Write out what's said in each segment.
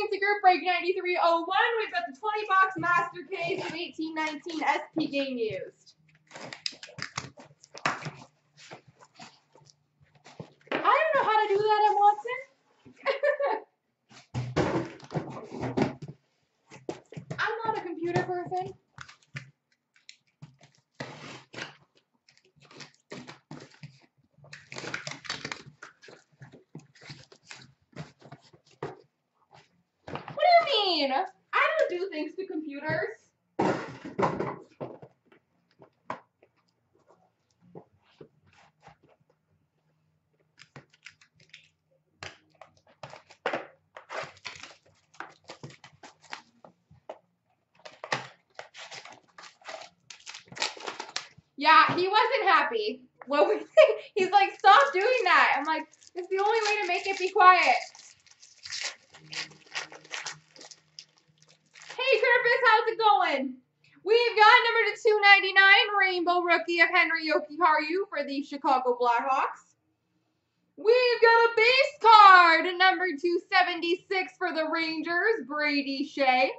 Fancy Group break 9301. We've got the 20-box master case and 1819 SP game used. I don't know how to do that at Watson. I'm not a computer person. I don't do things to computers. Yeah, he wasn't happy. Well, he's like, stop doing that. I'm like, it's the only way to make it be quiet. How's it going? We've got number to 299 rainbow rookie of Henri Jokiharju for the Chicago Blackhawks. We've got a base card number 276 for the Rangers, Brady Shea.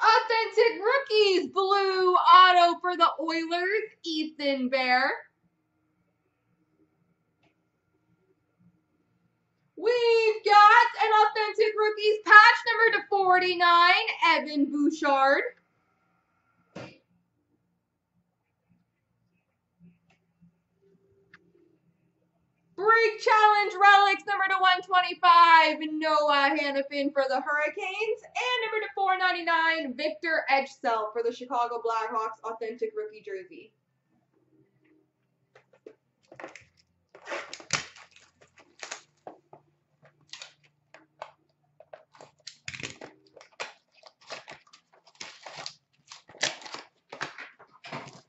Authentic rookies blue auto for the Oilers, Ethan Bear. We've got an authentic rookies patch number to 49, Evan Bouchard. Break challenge relics number to 125, Noah Hanifin for the Hurricanes. And number to 499, Victor Edgecell for the Chicago Blackhawks authentic rookie jersey.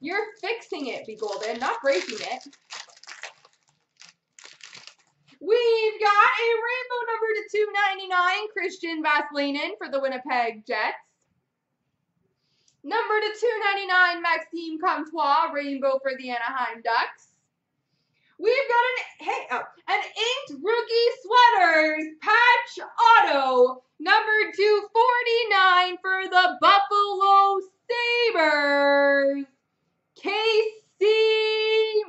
You're fixing it, Be Golden, not breaking it. We've got a rainbow number to 299, Christian Vaslanen for the Winnipeg Jets. Number to 299, Maxime Comtois, rainbow for the Anaheim Ducks. We've got an inked rookie sweaters patch auto, number 249 for the Buffalo Sabres. Casey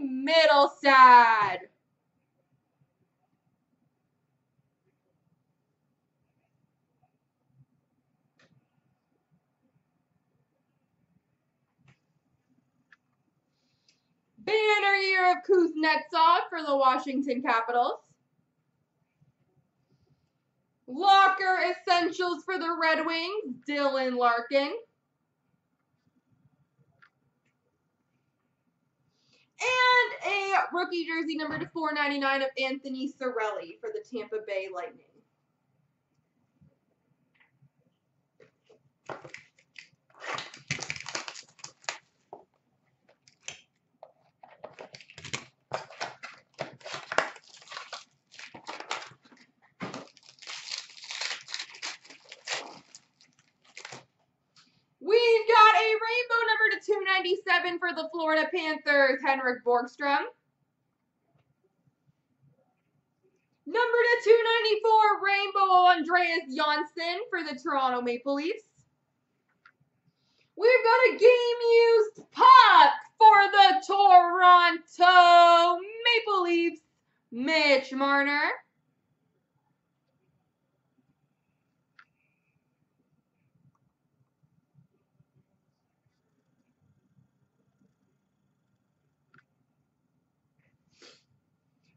Middlestad. Banner year of Kuznetsov for the Washington Capitals. Locker essentials for the Red Wings, Dylan Larkin. And a rookie jersey number to 499 of Anthony Cirelli for the Tampa Bay Lightning. We've got a rainbow number to 297 for the Florida Panthers, Henrik Borgström. Number to 294, rainbow Andreas Johansson for the Toronto Maple Leafs. We've got a game-used puck for the Toronto Maple Leafs, Mitch Marner.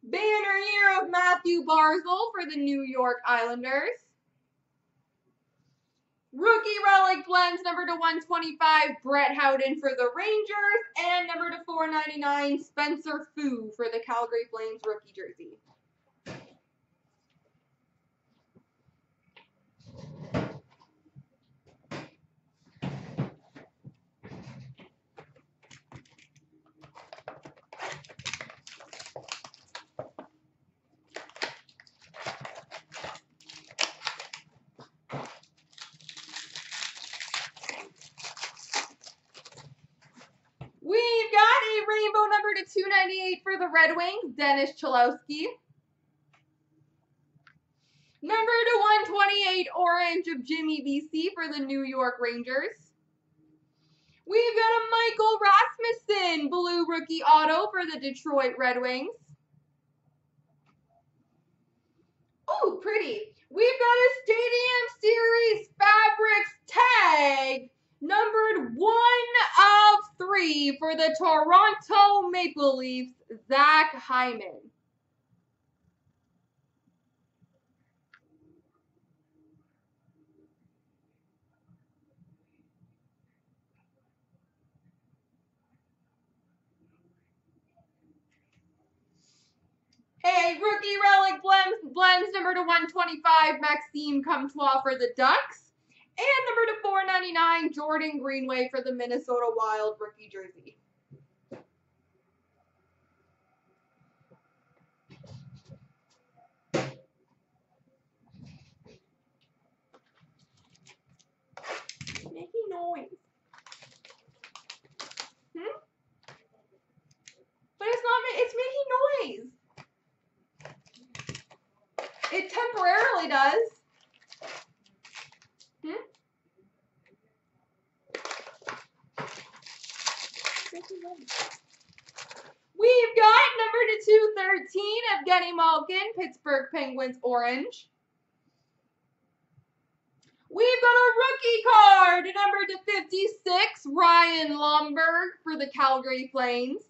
Banner year of Matthew Barzal for the New York Islanders. Rookie relic blends number to 125, Brett Howden for the Rangers. And number to 499, Spencer Foo for the Calgary Flames rookie jersey. Number to 298 for the Red Wings, Dennis Cholowski. Number /128 orange of Jimmy VC for the New York Rangers. We've got a Michael Rasmussen blue rookie auto for the Detroit Red Wings. Oh, pretty. We've got a Stadium Series Fabrics tag numbered 1 of 3 for the Toronto Maple Leafs, Zach Hyman. Hey, rookie relic blends number /125, Maxime Comtois for the Ducks. And number /499, Jordan Greenway for the Minnesota Wild rookie jersey. Making noise. But it's not, it's making noise. It temporarily does. We've got number /213 of Evgeny Malkin, Pittsburgh Penguins orange. We've got a rookie card, number /56, Ryan Lomberg for the Calgary Flames.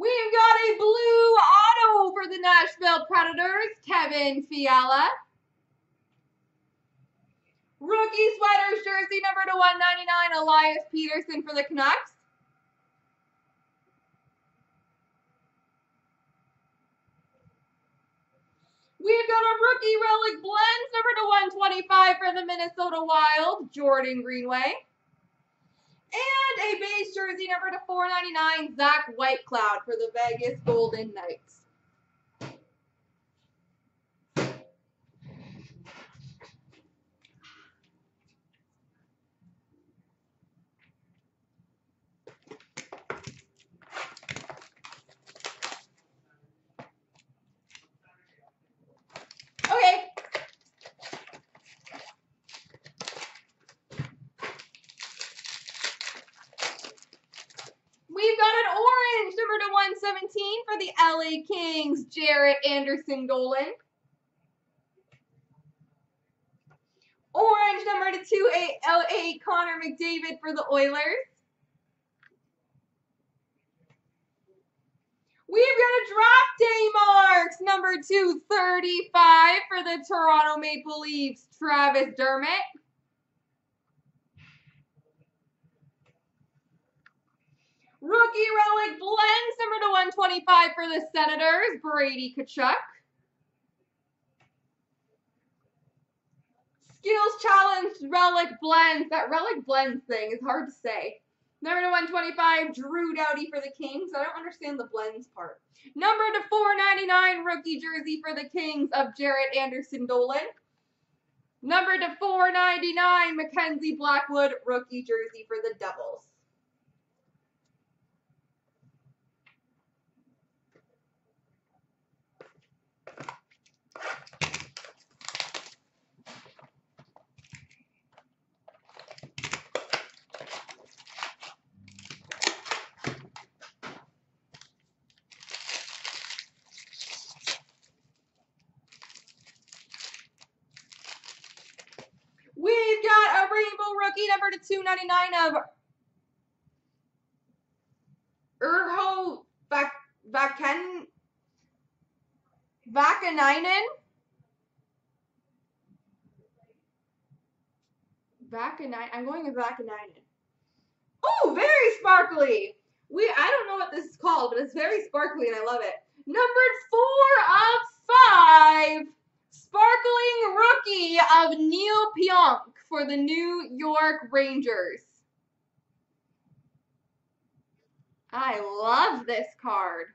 We've got a blue auto for the Nashville Predators, Kevin Fiala. Rookie sweaters jersey number /199, Elias Pettersson for the Canucks. We've got a rookie relic blends number /125 for the Minnesota Wild, Jordan Greenway. And a base jersey number /499, Zach Whitecloud for the Vegas Golden Knights. For the LA Kings, Jarrett Anderson Dolan. Orange number /288, Connor McDavid for the Oilers. We've got a drop day marks number /235 for the Toronto Maple Leafs, Travis Dermott. Rookie relic blends number /125 for the Senators, Brady Tkachuk. Skills challenge relic blends. That relic blends thing is hard to say. Number /125, Drew Doughty for the Kings. I don't understand the blends part. Number /499, rookie jersey for the Kings of Jarrett Anderson Dolan. Number /499, Mackenzie Blackwood, rookie jersey for the Devils. Rookie number /299 of Urho Vakanainen. I'm going with Vakanainen. Oh, very sparkly. I don't know what this is called, but it's very sparkly and I love it. Numbered 4 of 5, sparkling rookie of Neil Pionk for the New York Rangers. I love this card.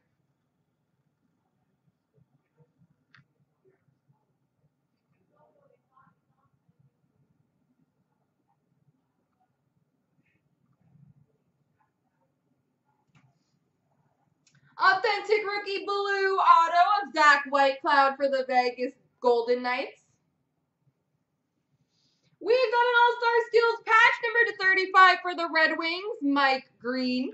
Authentic rookie blue auto of Zach Whitecloud for the Vegas Golden Knights. We've got an All-Star Skills patch number to 35 for the Red Wings, Mike Green.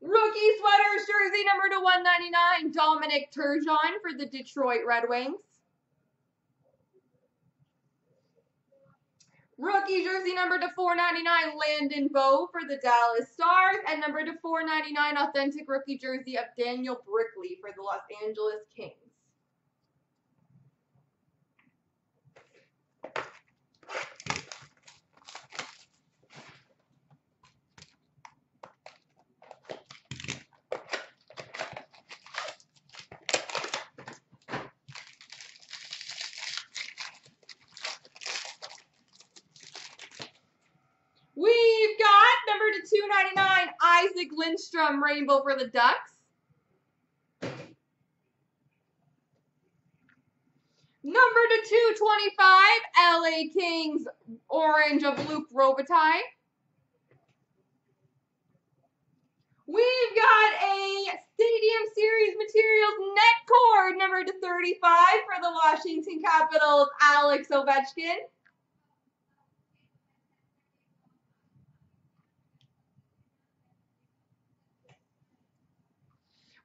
Rookie sweaters jersey number to 199, Dominic Turgeon for the Detroit Red Wings. Rookie jersey number to 499, Landon Bowe for the Dallas Stars. And number to 499, authentic rookie jersey of Daniel Brickley for the Los Angeles Kings. $2.99 Isaac Lindstrom rainbow for the Ducks. Number to 225 LA Kings orange of Luke Robitaille. We've got a Stadium Series Materials net cord number to 35 for the Washington Capitals Alex Ovechkin.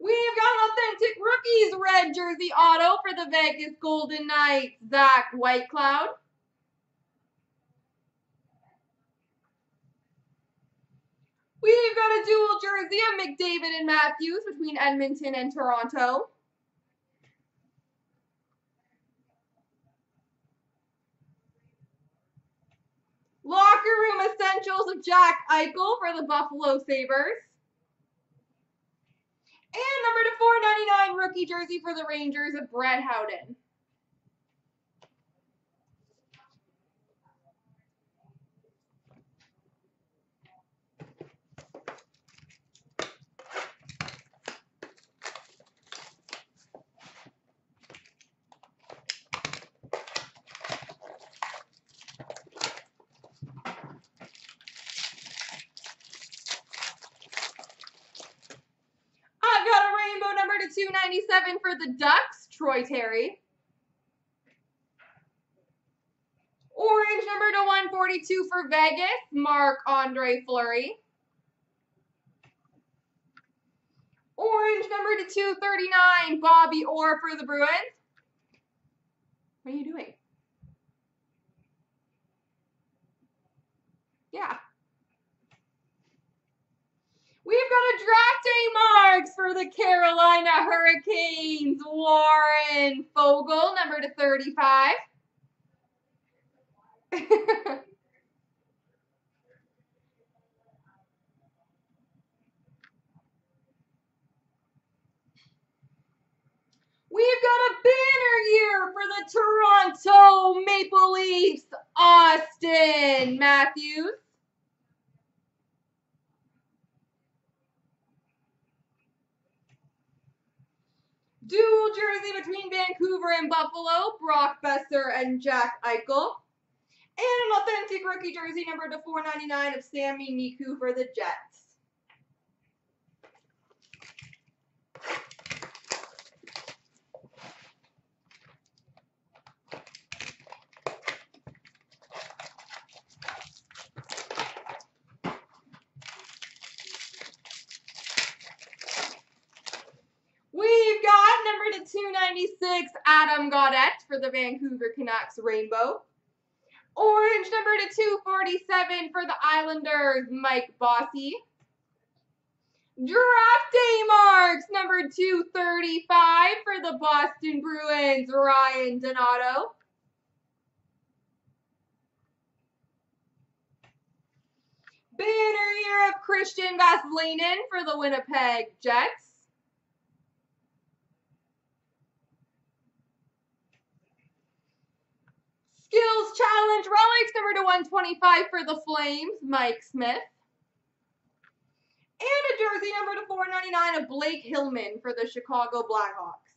We've got an authentic rookies red jersey auto for the Vegas Golden Knights, Zach Whitecloud. We've got a dual jersey of McDavid and Matthews between Edmonton and Toronto. Locker room essentials of Jack Eichel for the Buffalo Sabres. And number to 499 rookie jersey for the Rangers of Brett Howden. $297 for the Ducks, Troy Terry. Orange number to 142 for Vegas, Marc-Andre Fleury. Orange number to 239, Bobby Orr for the Bruins. What are you doing? Yeah. We've got a draft day marks for the Carolina Hurricanes, Warren Fogle, number to 35. We've got a banner year for the Toronto Maple Leafs, Austin Matthews. Dual jersey between Vancouver and Buffalo, Brock Besser and Jack Eichel. And an authentic rookie jersey number to 499 of Sammy Niku for the Jets. Number to 296, Adam Gaudette for the Vancouver Canucks rainbow. Orange number to 247 for the Islanders, Mike Bossy. Draft day marks number 235 for the Boston Bruins, Ryan Donato. Banner year of Christian Vaslainen for the Winnipeg Jets. Skills Challenge Relics, number to 125 for the Flames, Mike Smith. And a jersey number to 499 of Blake Hillman for the Chicago Blackhawks.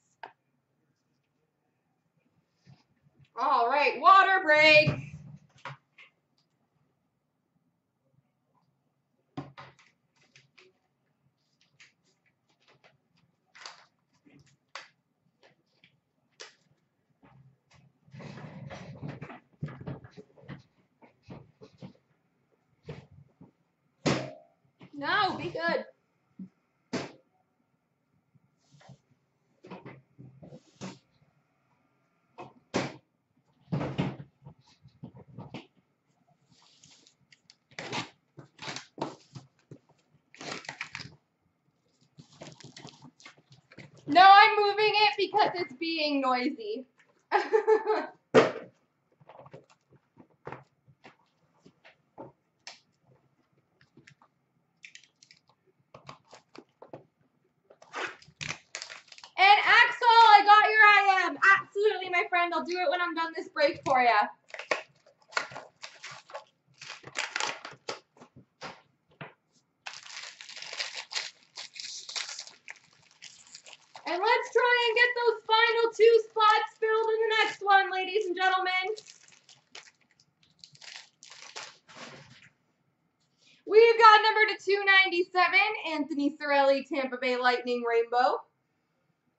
All right, water break. No, be good. No, I'm moving it because it's being noisy. I'll do it when I'm done this break for ya. And let's try and get those final two spots filled in the next one, ladies and gentlemen. We've got number to 297, Anthony Cirelli, Tampa Bay Lightning Rainbow.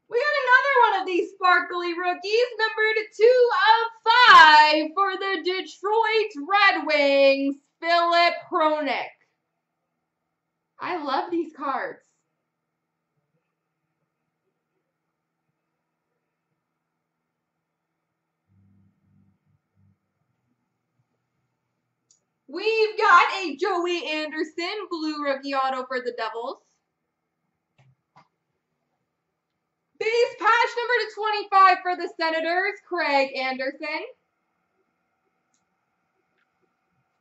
We got another one of these sparkly rookies, number 2 of 5 for the Detroit Red Wings, Philip Hronek. I love these cards. We've got a Joey Anderson, blue rookie auto for the Devils. Base patch number to 25 for the Senators, Craig Anderson.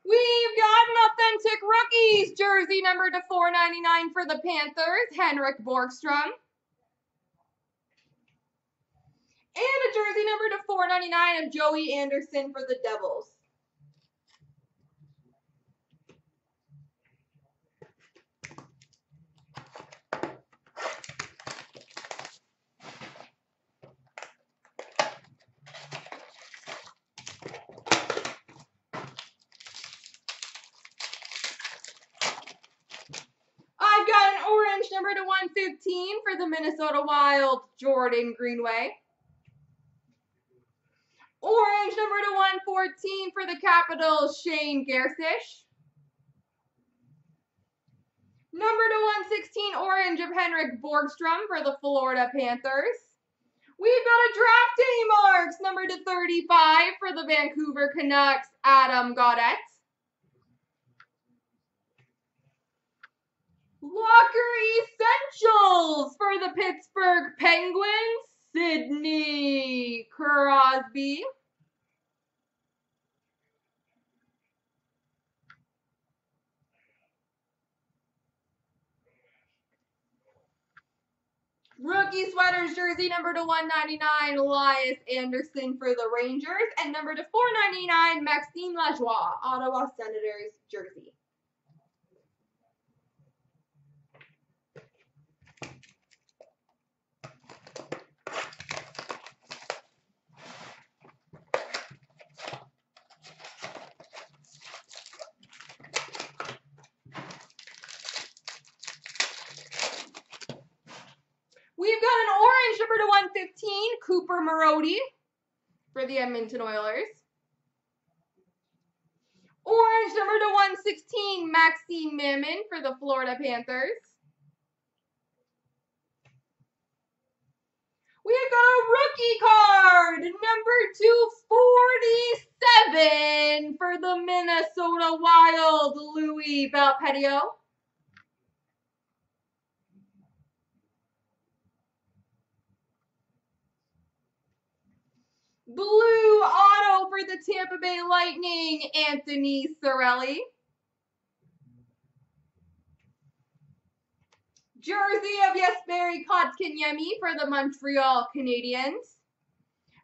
We've got an authentic rookies jersey number to 499 for the Panthers, Henrik Borgström. And a jersey number to 499 of Joey Anderson for the Devils. Number to 115 for the Minnesota Wild, Jordan Greenway. Orange number to 114 for the Capitals, Shane Gersish. Number to 116, orange of Henrik Borgström for the Florida Panthers. We've got a draft day marks number to 35 for the Vancouver Canucks, Adam Gaudette. Locker Essentials for the Pittsburgh Penguins, Sidney Crosby. Rookie sweaters jersey number to 199, Elias Anderson for the Rangers, and number to 499, Maxime Lajoie, Ottawa Senators jersey. We've got an orange number to 115, Cooper Marody for the Edmonton Oilers. Orange number to 116, Maxime Mammon for the Florida Panthers. We've got a rookie card, number 247 for the Minnesota Wild, Louis Belpedio. Blue auto for the Tampa Bay Lightning, Anthony Cirelli. Jersey of Jesperi Kotkaniemi for the Montreal Canadiens.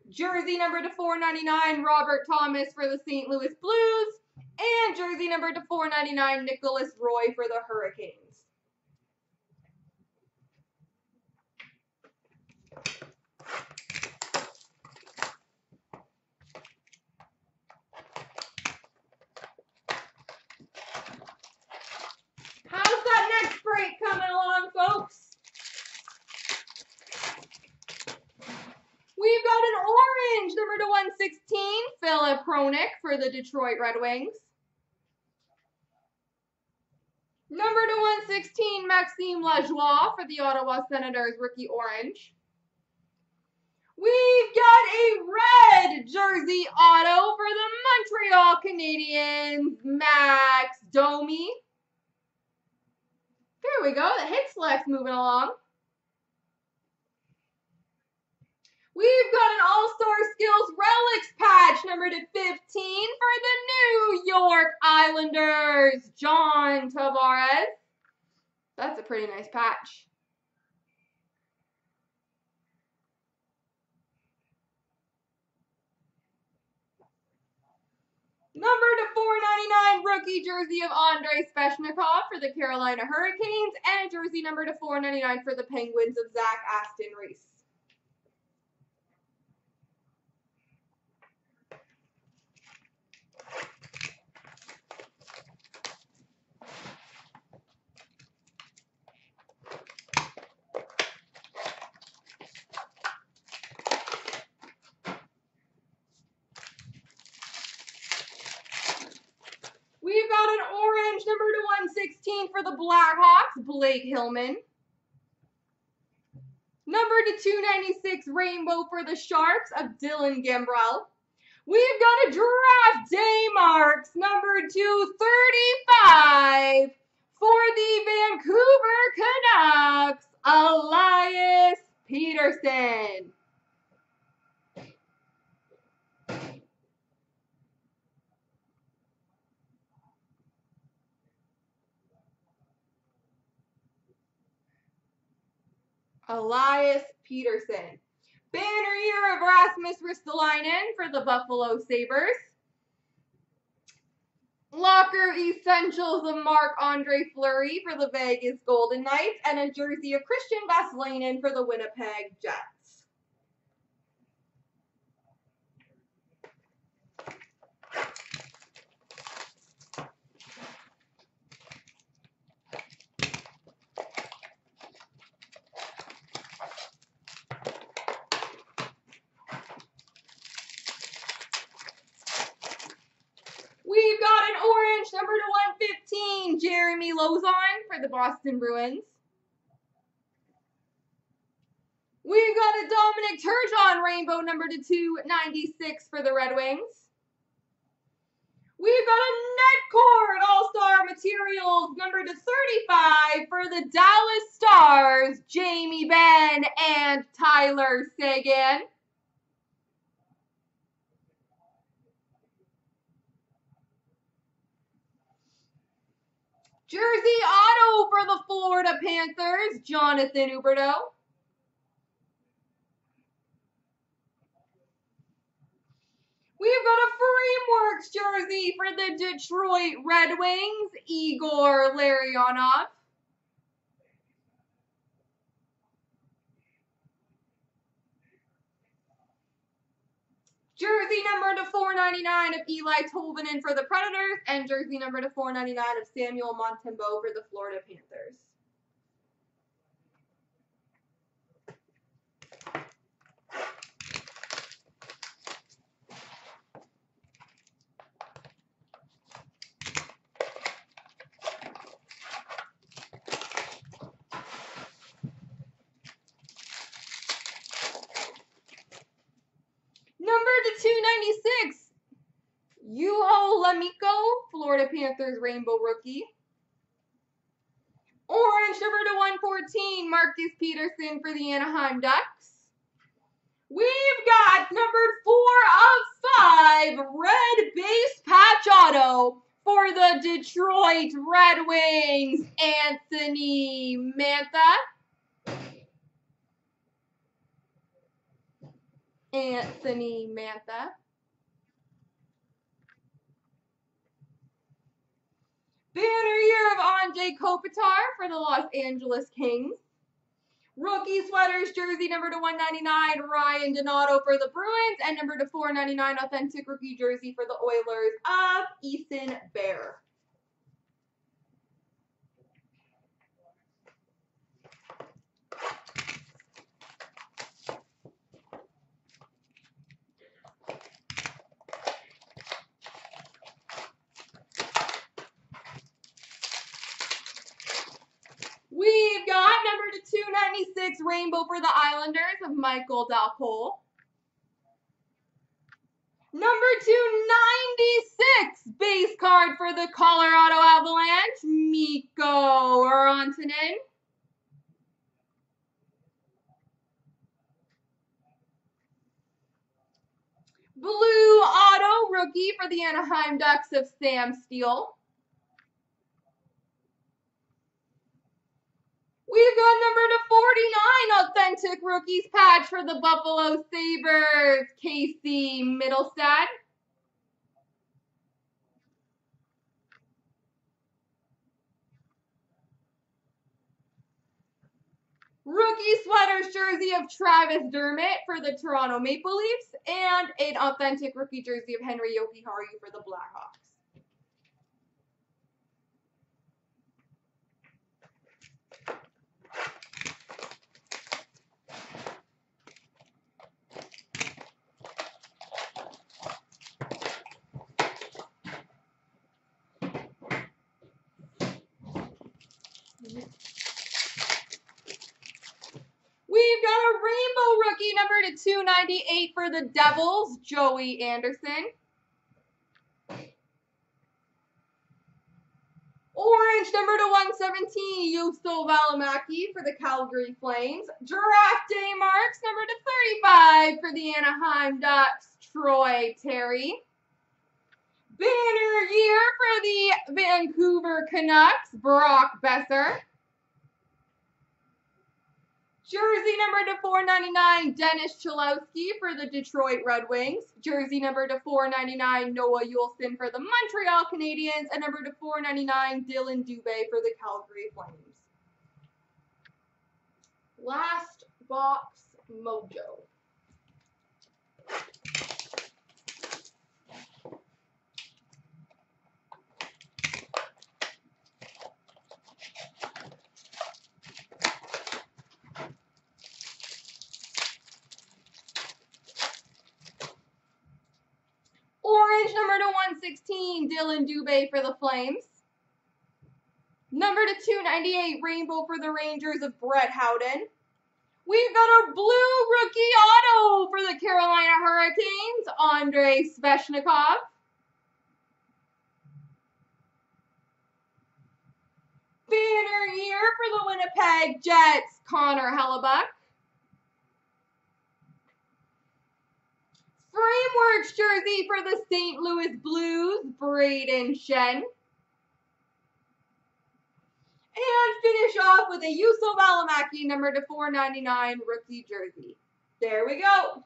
Jersey number to 499, Robert Thomas for the St. Louis Blues. And jersey number to 499, Nicholas Roy for the Hurricanes. Coming along, folks. We've got an orange number to 116, Philip Hronek for the Detroit Red Wings. Number to 116, Maxime Lajoie for the Ottawa Senators, rookie orange. We've got a red jersey auto for the Montreal Canadiens, Max Domi. There we go. The hit select's moving along. We've got an All-Star Skills Relics patch, number to 15 for the New York Islanders, John Tavares. That's a pretty nice patch. Number to 499, rookie jersey of Andrei Sveshnikov for the Carolina Hurricanes, and jersey number to 499 for the Penguins of Zach Aston Reese. We've got an orange number to 116 for the Blackhawks, Blake Hillman. Number to 296 rainbow for the Sharks of Dylan Gambrell. We've got a draft day marks number 235 for the Vancouver Canucks, Elias Pettersson. Elias Pettersson. Banner year of Rasmus Ristolainen for the Buffalo Sabres. Locker essentials of Marc-Andre Fleury for the Vegas Golden Knights, and a jersey of Christian Vaslainen for the Winnipeg Jets. We've got an orange number to 115, Jeremy Lozon for the Boston Bruins. We've got a Dominic Turgeon rainbow number to 296 for the Red Wings. We've got a Netcord All-Star Materials number to 35 for the Dallas Stars, Jamie Benn and Tyler Seguin. Jersey auto for the Florida Panthers, Jonathan Huberdeau. We've got a Frameworks jersey for the Detroit Red Wings, Igor Larionov. Jersey number to 499 of Eli Tolvanen for the Predators, and jersey number to 499 of Samuel Montembeau for the Florida Panthers. Florida Panthers rainbow rookie. Orange number to 114, Marcus Peterson for the Anaheim Ducks. We've got numbered 4 of 5 red base patch auto for the Detroit Red Wings, Anthony Mantha. Anthony Mantha. Banner year of Andrei Kopitar for the Los Angeles Kings. Rookie sweaters, jersey number to 199, Ryan Donato for the Bruins, and number to 499, authentic rookie jersey for the Oilers of Ethan Bear. 6 rainbow for the Islanders of Michael Daupol. Number 296 base card for the Colorado Avalanche, Mikko Rantanen. Blue auto rookie for the Anaheim Ducks of Sam Steele. We've got number 249 authentic rookies patch for the Buffalo Sabres, Casey Middlestad. Rookie sweaters jersey of Travis Dermott for the Toronto Maple Leafs, and an authentic rookie jersey of Henri Jokiharju for the Blackhawks. We've got a rainbow rookie number 298 for the Devils, Joey Anderson. Orange number 117, Juuso Välimäki for the Calgary Flames. Draft day marks number 35 for the Anaheim Ducks, Troy Terry. Banner year for the Vancouver Canucks, Brock Besser. Jersey number 499, Dennis Cholowski for the Detroit Red Wings. Jersey number 499, Noah Juleson for the Montreal Canadiens. And number 499, Dylan Dubé for the Calgary Flames. Last box, Mojo. Number 116, Dylan Dubé for the Flames. Number 298, rainbow for the Rangers of Brett Howden. We've got a blue rookie auto for the Carolina Hurricanes, Andrei Sveshnikov. Banner year for the Winnipeg Jets, Connor Hellebuyck. Frameworks jersey for the St. Louis Blues, Braden Shen. And finish off with a Juuso Välimäki number 499 rookie jersey. There we go.